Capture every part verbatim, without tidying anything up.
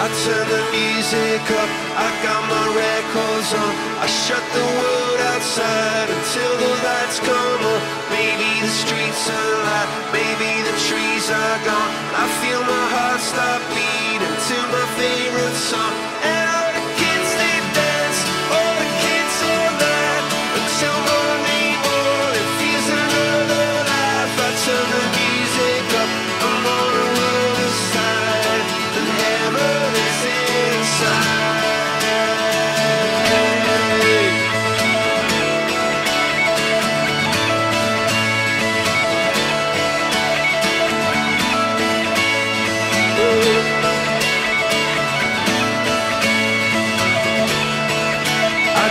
I turn the music up, I got my records on, I shut the world outside until the lights come on. Maybe the streets are alive, maybe the trees are gone. I feel my heart stop beating to my favorite song. And all the kids, they dance, all the kids all night, until morning, morning, it feels another life. I turn the music up, I'm on a roll aside, the hammer is inside.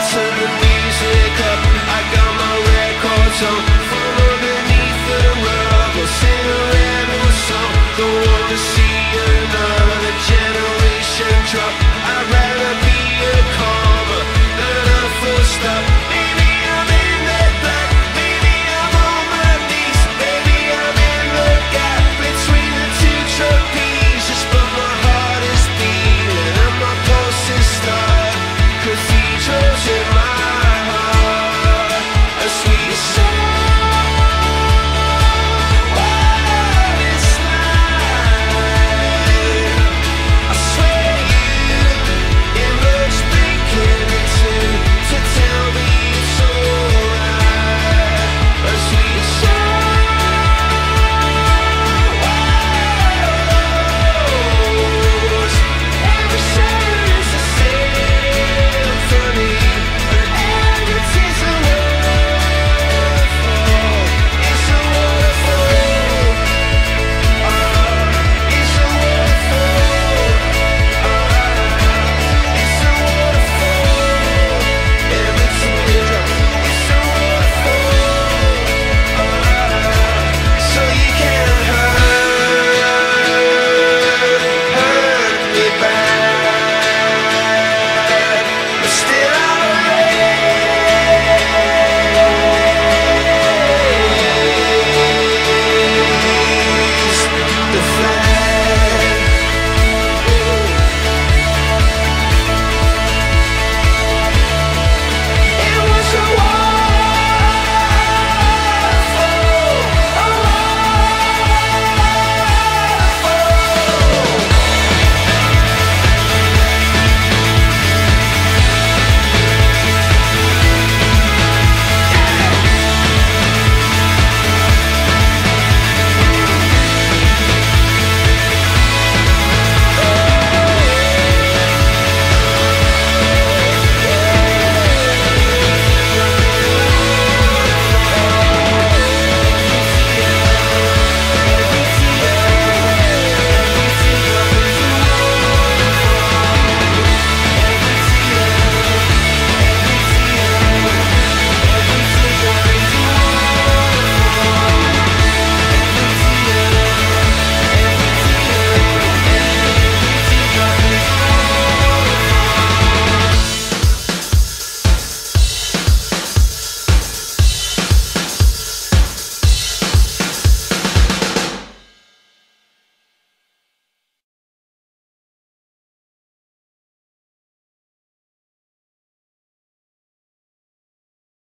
Turn the music up, I got my records on.